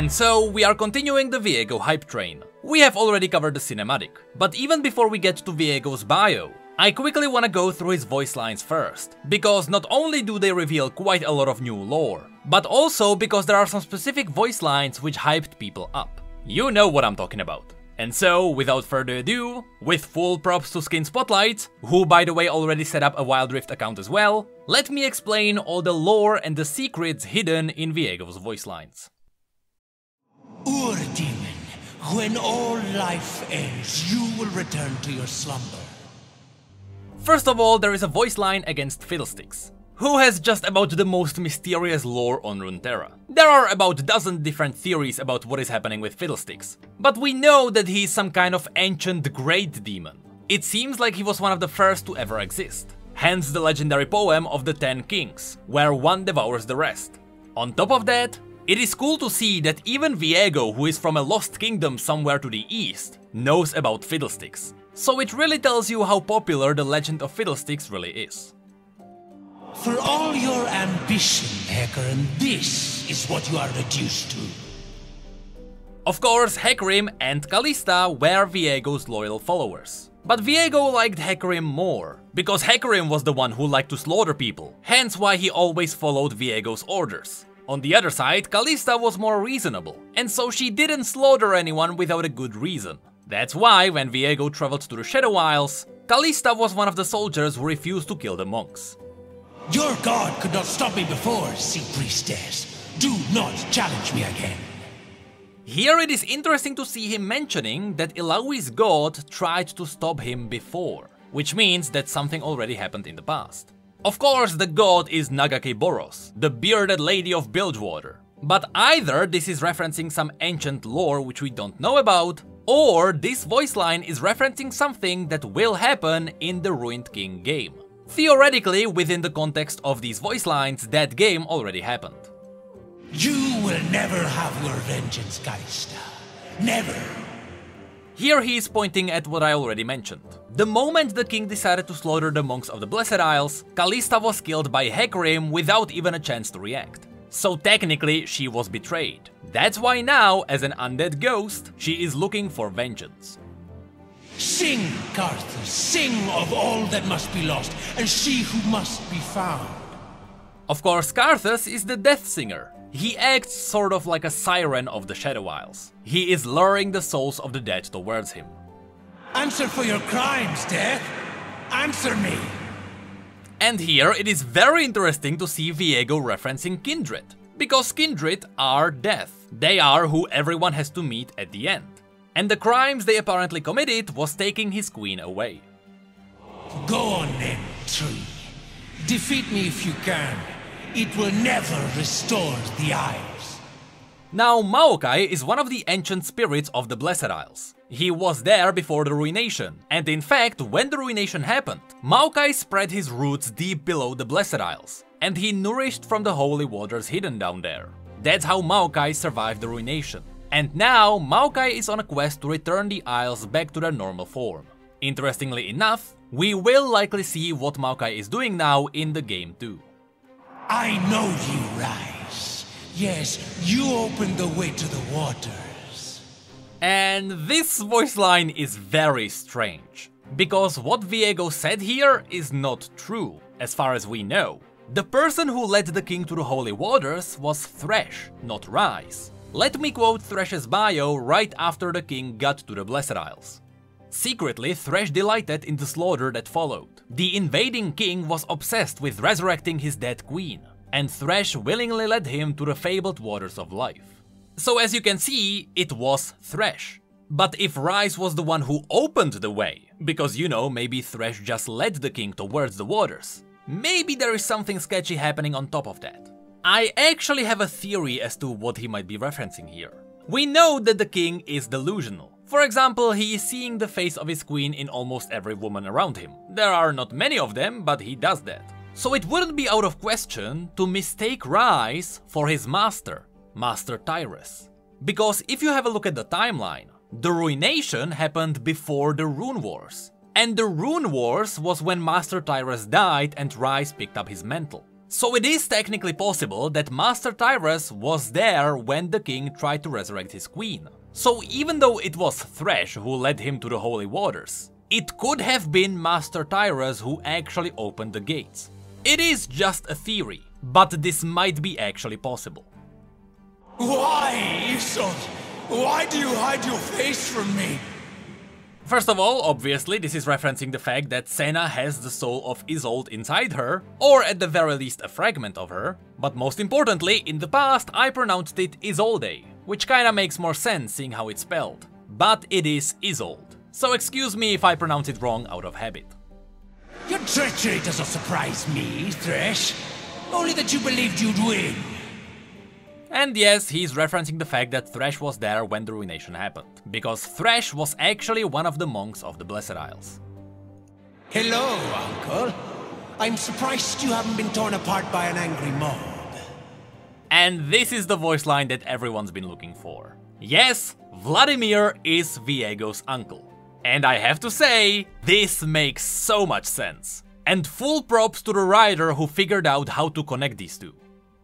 And so we are continuing the Viego hype train. We have already covered the cinematic, but even before we get to Viego's bio, I quickly wanna go through his voice lines first, because not only do they reveal quite a lot of new lore, but also because there are some specific voice lines which hyped people up. You know what I'm talking about. And so, without further ado, with full props to Skin Spotlight, who by the way already set up a Wild Rift account as well, let me explain all the lore and the secrets hidden in Viego's voice lines. Ur-demon, when all life ends, you will return to your slumber. First of all, there is a voice line against Fiddlesticks, who has just about the most mysterious lore on Runeterra. There are about a dozen different theories about what is happening with Fiddlesticks, but we know that he is some kind of ancient great demon. It seems like he was one of the first to ever exist, hence the legendary poem of the 10 Kings, where one devours the rest. On top of that, it is cool to see that even Viego, who is from a lost kingdom somewhere to the east, knows about Fiddlesticks, so it really tells you how popular the legend of Fiddlesticks really is. For all your ambition, Hecarim, this is what you are reduced to. Of course, Hecarim and Kalista were Viego's loyal followers. But Viego liked Hecarim more, because Hecarim was the one who liked to slaughter people, hence why he always followed Viego's orders. On the other side, Kalista was more reasonable, and so she didn't slaughter anyone without a good reason. That's why, when Viego traveled to the Shadow Isles, Kalista was one of the soldiers who refused to kill the monks. Your god could not stop me before, sea priestess. Do not challenge me again. Here it is interesting to see him mentioning that Illaoi's god tried to stop him before, which means that something already happened in the past. Of course, the god is Nagake Boros, the bearded lady of Bilgewater. But either this is referencing some ancient lore which we don't know about, or this voice line is referencing something that will happen in the Ruined King game. Theoretically, within the context of these voice lines, that game already happened. You will never have your vengeance, Kalista. Never. Here he is pointing at what I already mentioned. The moment the king decided to slaughter the monks of the Blessed Isles, Kalista was killed by Hecarim without even a chance to react. So technically, she was betrayed. That's why now, as an undead ghost, she is looking for vengeance. Sing, Karthus, sing of all that must be lost, and she who must be found. Of course, Karthus is the death singer. He acts sort of like a siren of the Shadow Isles. He is luring the souls of the dead towards him. Answer for your crimes, Death! Answer me! And here it is very interesting to see Viego referencing Kindred, because Kindred are Death. They are who everyone has to meet at the end. And the crimes they apparently committed was taking his queen away. Go on then, tree. Defeat me if you can. It will never restore the Isles. Now, Maokai is one of the ancient spirits of the Blessed Isles. He was there before the Ruination, and in fact, when the Ruination happened, Maokai spread his roots deep below the Blessed Isles, and he nourished from the holy waters hidden down there. That's how Maokai survived the Ruination. And now, Maokai is on a quest to return the Isles back to their normal form. Interestingly enough, we will likely see what Maokai is doing now in the game too. I know you, Ryze. Yes, you opened the way to the waters. And this voice line is very strange, because what Viego said here is not true, as far as we know. The person who led the king to the holy waters was Thresh, not Ryze. Let me quote Thresh's bio right after the king got to the Blessed Isles. Secretly, Thresh delighted in the slaughter that followed. The invading king was obsessed with resurrecting his dead queen, and Thresh willingly led him to the fabled waters of life. So as you can see, it was Thresh. But if Ryze was the one who opened the way, because you know, maybe Thresh just led the king towards the waters, maybe there is something sketchy happening on top of that. I actually have a theory as to what he might be referencing here. We know that the king is delusional. For example, he is seeing the face of his queen in almost every woman around him. There are not many of them, but he does that. So it wouldn't be out of question to mistake Ryze for his master, Master Tyrus. Because if you have a look at the timeline, the Ruination happened before the Rune Wars. And the Rune Wars was when Master Tyrus died and Ryze picked up his mantle. So it is technically possible that Master Tyrus was there when the king tried to resurrect his queen. So even though it was Thresh who led him to the holy waters, it could have been Master Tyrus who actually opened the gates. It is just a theory, but this might be actually possible. Why, Isolde? Why do you hide your face from me? First of all, obviously, this is referencing the fact that Senna has the soul of Isolde inside her, or at the very least a fragment of her. But most importantly, in the past I pronounced it Isolde, which kinda makes more sense seeing how it's spelled. But it is Isolde, so excuse me if I pronounce it wrong out of habit. Your treachery doesn't surprise me, Thresh. Only that you believed you'd win. And yes, he's referencing the fact that Thresh was there when the Ruination happened, because Thresh was actually one of the monks of the Blessed Isles. Hello, Uncle. I'm surprised you haven't been torn apart by an angry mob. And this is the voice line that everyone's been looking for. Yes, Vladimir is Viego's uncle. And I have to say, this makes so much sense. And full props to the writer who figured out how to connect these two.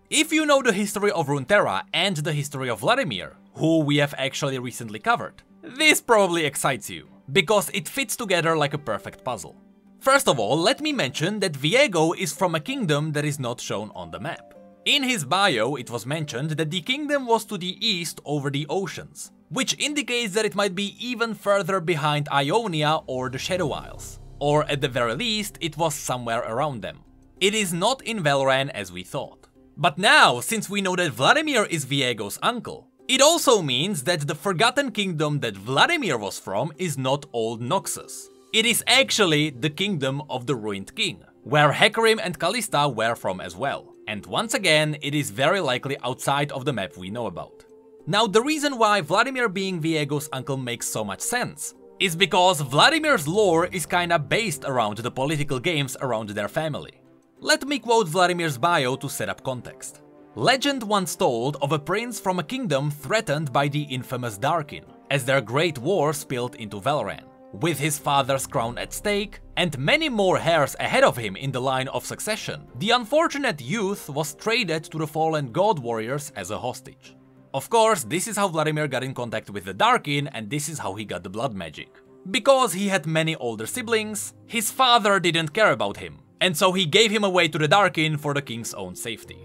If you know the history of Runeterra and the history of Vladimir, who we have actually recently covered, this probably excites you, because it fits together like a perfect puzzle. First of all, let me mention that Viego is from a kingdom that is not shown on the map. In his bio, it was mentioned that the kingdom was to the east over the oceans, which indicates that it might be even further behind Ionia or the Shadow Isles, or at the very least, it was somewhere around them. It is not in Valoran as we thought. But now, since we know that Vladimir is Viego's uncle, it also means that the forgotten kingdom that Vladimir was from is not old Noxus. It is actually the kingdom of the Ruined King, where Hecarim and Kalista were from as well. And once again, it is very likely outside of the map we know about. Now, the reason why Vladimir being Viego's uncle makes so much sense is because Vladimir's lore is kinda based around the political games around their family. Let me quote Vladimir's bio to set up context. Legend once told of a prince from a kingdom threatened by the infamous Darkin, as their great war spilled into Valoran. With his father's crown at stake, and many more heirs ahead of him in the line of succession, the unfortunate youth was traded to the fallen god warriors as a hostage. Of course, this is how Vladimir got in contact with the Darkin, and this is how he got the blood magic. Because he had many older siblings, his father didn't care about him, and so he gave him away to the Darkin for the king's own safety.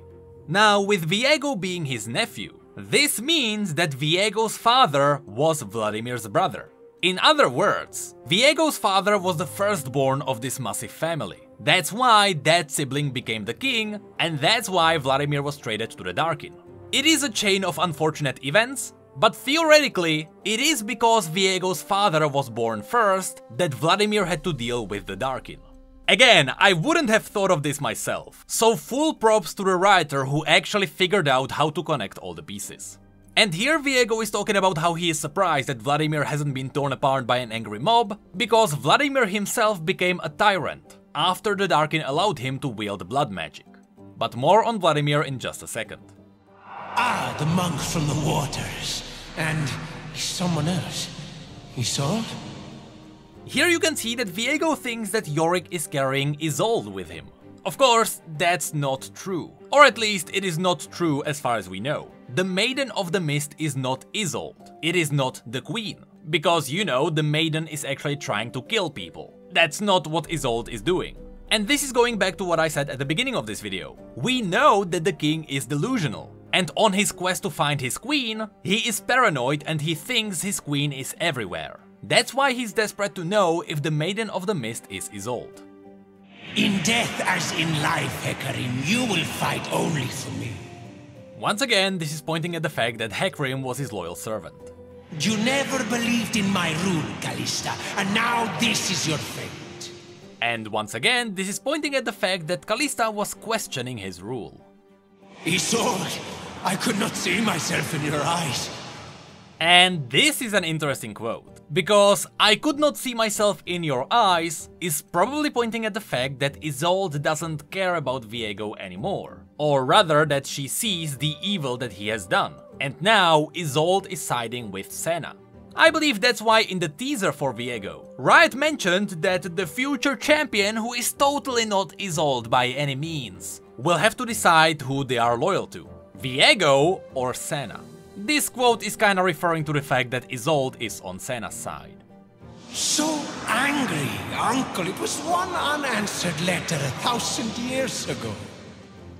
Now, with Viego being his nephew, this means that Viego's father was Vladimir's brother. In other words, Viego's father was the firstborn of this massive family. That's why that sibling became the king, and that's why Vladimir was traded to the Darkin. It is a chain of unfortunate events, but theoretically, it is because Viego's father was born first that Vladimir had to deal with the Darkin. Again, I wouldn't have thought of this myself, so full props to the writer who actually figured out how to connect all the pieces. And here Viego is talking about how he is surprised that Vladimir hasn't been torn apart by an angry mob, because Vladimir himself became a tyrant after the Darkin allowed him to wield blood magic. But more on Vladimir in just a second. Ah, the monk from the waters, and someone else. Isolde? Here you can see that Viego thinks that Yorick is carrying Isolde with him. Of course, that's not true. Or at least it is not true as far as we know. The Maiden of the Mist is not Isolde. It is not the queen. Because, you know, the Maiden is actually trying to kill people. That's not what Isolde is doing. And this is going back to what I said at the beginning of this video. We know that the king is delusional. And on his quest to find his queen, he is paranoid and he thinks his queen is everywhere. That's why he's desperate to know if the Maiden of the Mist is Isolde. In death as in life, Hecarim, you will fight only for me. Once again, this is pointing at the fact that Hecarim was his loyal servant. You never believed in my rule, Kalista, and now this is your fate. And once again, this is pointing at the fact that Kalista was questioning his rule. Isolde, I could not see myself in your eyes. And this is an interesting quote, because "I could not see myself in your eyes" is probably pointing at the fact that Isolde doesn't care about Viego anymore, or rather that she sees the evil that he has done, and now Isolde is siding with Senna. I believe that's why in the teaser for Viego, Riot mentioned that the future champion, who is totally not Isolde by any means, will have to decide who they are loyal to, Viego or Senna. This quote is kinda referring to the fact that Isolde is on Senna's side. So angry, uncle, it was one unanswered letter 1,000 years ago.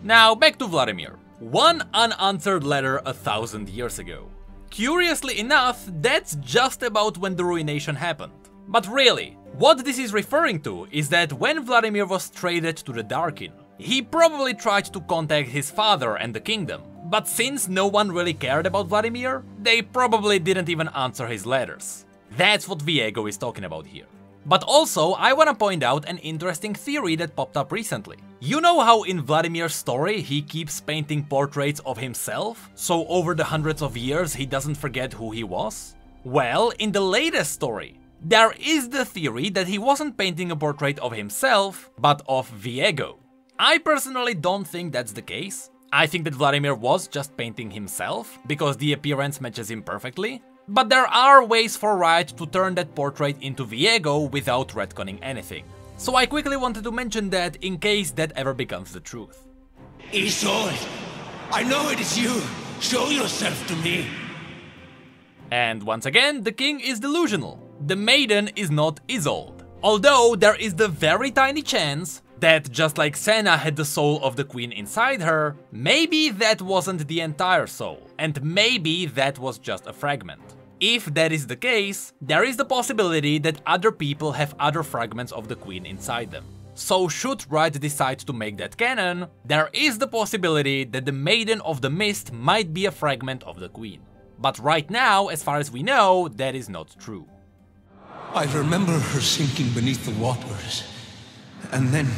Now back to Vladimir. One unanswered letter 1,000 years ago. Curiously enough, that's just about when the Ruination happened. But really, what this is referring to is that when Vladimir was traded to the Darkin, he probably tried to contact his father and the kingdom, but since no one really cared about Vladimir, they probably didn't even answer his letters. That's what Viego is talking about here. But also, I wanna point out an interesting theory that popped up recently. You know how in Vladimir's story he keeps painting portraits of himself, so over the hundreds of years he doesn't forget who he was? Well, in the latest story, there is the theory that he wasn't painting a portrait of himself, but of Viego. I personally don't think that's the case. I think that Vladimir was just painting himself, because the appearance matches him perfectly. But there are ways for Riot to turn that portrait into Viego without retconning anything. So I quickly wanted to mention that in case that ever becomes the truth. Isolde, I know it is you. Show yourself to me. And once again, the king is delusional. The maiden is not Isolde. Although there is the very tiny chance that just like Senna had the soul of the queen inside her, maybe that wasn't the entire soul, and maybe that was just a fragment. If that is the case, there is the possibility that other people have other fragments of the queen inside them. So should Riot decide to make that canon, there is the possibility that the Maiden of the Mist might be a fragment of the queen. But right now, as far as we know, that is not true. I remember her sinking beneath the waters, and then...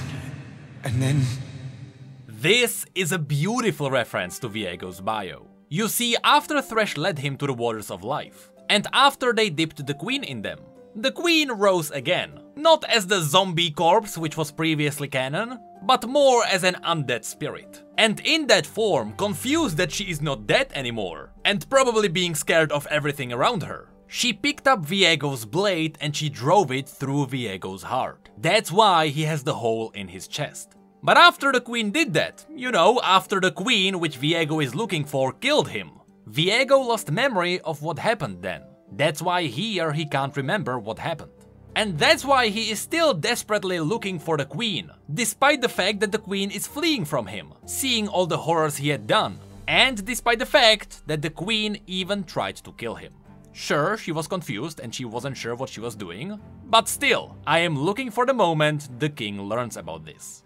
This is a beautiful reference to Viego's bio. You see, after Thresh led him to the waters of life, and after they dipped the queen in them, the queen rose again, not as the zombie corpse which was previously canon, but more as an undead spirit. And in that form, confused that she is not dead anymore, and probably being scared of everything around her, she picked up Viego's blade and she drove it through Viego's heart. That's why he has the hole in his chest. But after the queen did that, you know, after the queen, which Viego is looking for, killed him, Viego lost memory of what happened then. That's why here he can't remember what happened. And that's why he is still desperately looking for the queen, despite the fact that the queen is fleeing from him, seeing all the horrors he had done, and despite the fact that the queen even tried to kill him. Sure, she was confused and she wasn't sure what she was doing, but still, I am looking for the moment the king learns about this.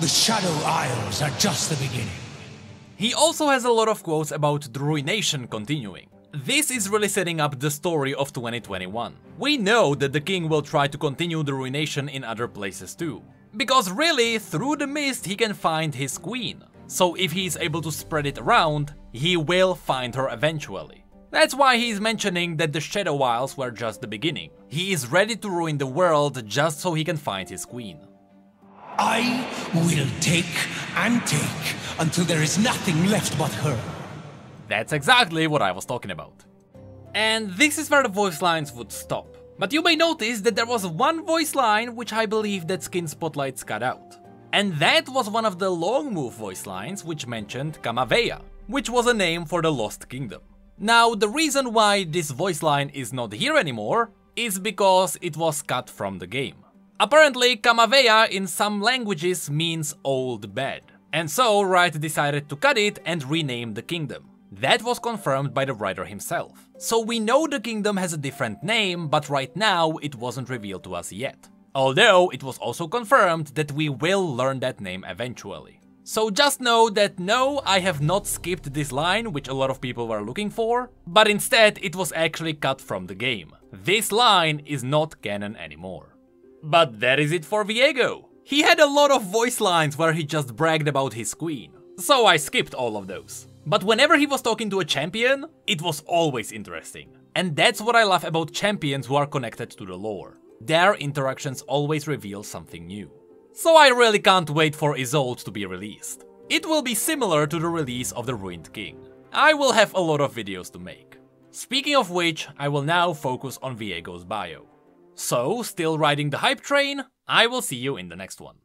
The Shadow Isles are just the beginning. He also has a lot of quotes about the Ruination continuing. This is really setting up the story of 2021. We know that the king will try to continue the Ruination in other places too, because really, through the mist he can find his queen. So if he is able to spread it around, he will find her eventually. That's why he's mentioning that the Shadow Isles were just the beginning. He is ready to ruin the world just so he can find his queen. I will take until there is nothing left but her. That's exactly what I was talking about. And this is where the voice lines would stop. But you may notice that there was one voice line which I believe that Skin Spotlights cut out. And that was one of the long move voice lines which mentioned Kamavea, which was a name for the Lost Kingdom. Now, the reason why this voice line is not here anymore is because it was cut from the game. Apparently, Kamavea in some languages means old bed, and so Riot decided to cut it and rename the kingdom. That was confirmed by the writer himself. So we know the kingdom has a different name, but right now it wasn't revealed to us yet. Although it was also confirmed that we will learn that name eventually. So just know that no, I have not skipped this line, which a lot of people were looking for, but instead it was actually cut from the game. This line is not canon anymore. But that is it for Viego. He had a lot of voice lines where he just bragged about his queen, so I skipped all of those. But whenever he was talking to a champion, it was always interesting. And that's what I love about champions who are connected to the lore. Their interactions always reveal something new. So I really can't wait for Isolde to be released. It will be similar to the release of the Ruined King. I will have a lot of videos to make. Speaking of which, I will now focus on Viego's bio. So, still riding the hype train, I will see you in the next one.